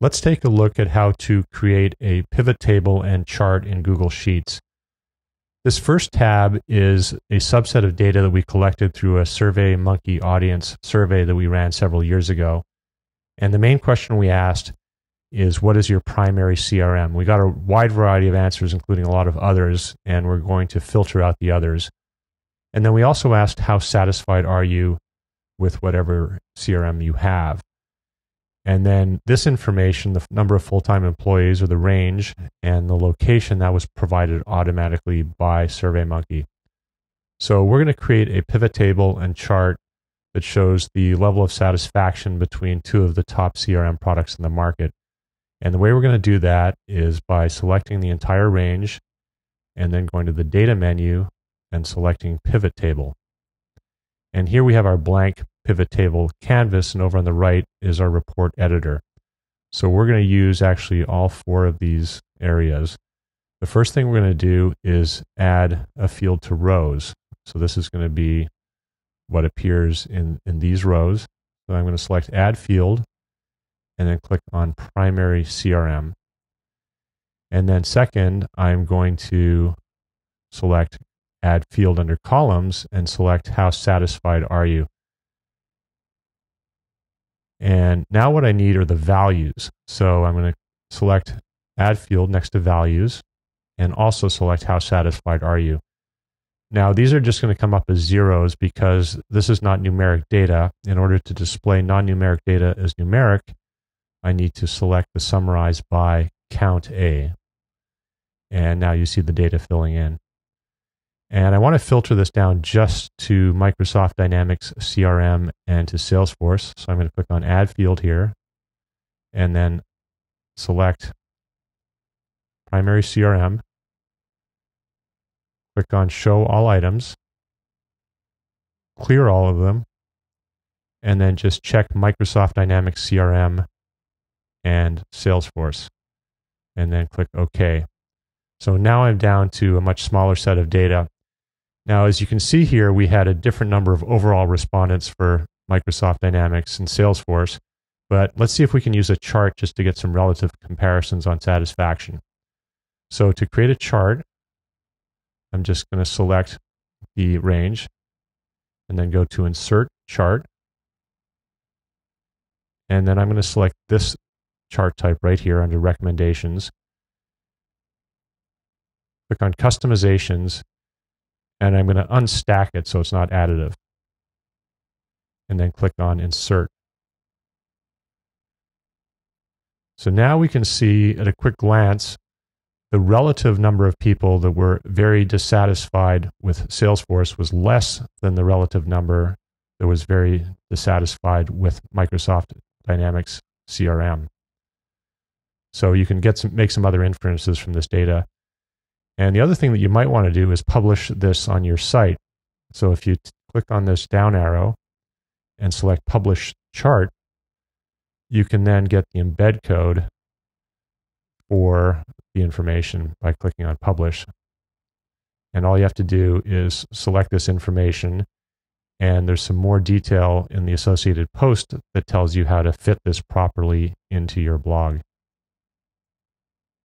Let's take a look at how to create a pivot table and chart in Google Sheets. This first tab is a subset of data that we collected through a SurveyMonkey audience survey that we ran several years ago. And the main question we asked is, what is your primary CRM? We got a wide variety of answers, including a lot of others, and we're going to filter out the others. And then we also asked, how satisfied are you with whatever CRM you have? And then this information, the number of full-time employees or the range and the location, that was provided automatically by SurveyMonkey. So we're going to create a pivot table and chart that shows the level of satisfaction between two of the top CRM products in the market. And the way we're going to do that is by selecting the entire range and then going to the data menu and selecting pivot table. And here we have our blank pivot table canvas, and over on the right is our report editor. So we're going to use actually all four of these areas. The first thing we're going to do is add a field to rows. So this is going to be what appears in these rows. So I'm going to select add field and then click on primary CRM. And then second, I'm going to select add field under columns and select how satisfied are you. And now what I need are the values. So I'm going to select add field next to values and also select how satisfied are you. Now these are just going to come up as zeros because this is not numeric data. In order to display non-numeric data as numeric, I need to select the summarize by count A. And now you see the data filling in. And I want to filter this down just to Microsoft Dynamics CRM and to Salesforce. So I'm going to click on Add Field here and then select Primary CRM. Click on Show All Items. Clear all of them. And then just check Microsoft Dynamics CRM and Salesforce. And then click OK. So now I'm down to a much smaller set of data. Now, as you can see here, we had a different number of overall respondents for Microsoft Dynamics and Salesforce, but let's see if we can use a chart just to get some relative comparisons on satisfaction. So to create a chart, I'm just going to select the range and then go to Insert Chart. And then I'm going to select this chart type right here under Recommendations. Click on Customizations. And I'm going to unstack it so it's not additive. And then click on Insert. So now we can see at a quick glance the relative number of people that were very dissatisfied with Salesforce was less than the relative number that was very dissatisfied with Microsoft Dynamics CRM. So you can make some other inferences from this data. And the other thing that you might want to do is publish this on your site. So if you click on this down arrow and select Publish Chart, you can then get the embed code for the information by clicking on Publish. And all you have to do is select this information, and there's some more detail in the associated post that tells you how to fit this properly into your blog.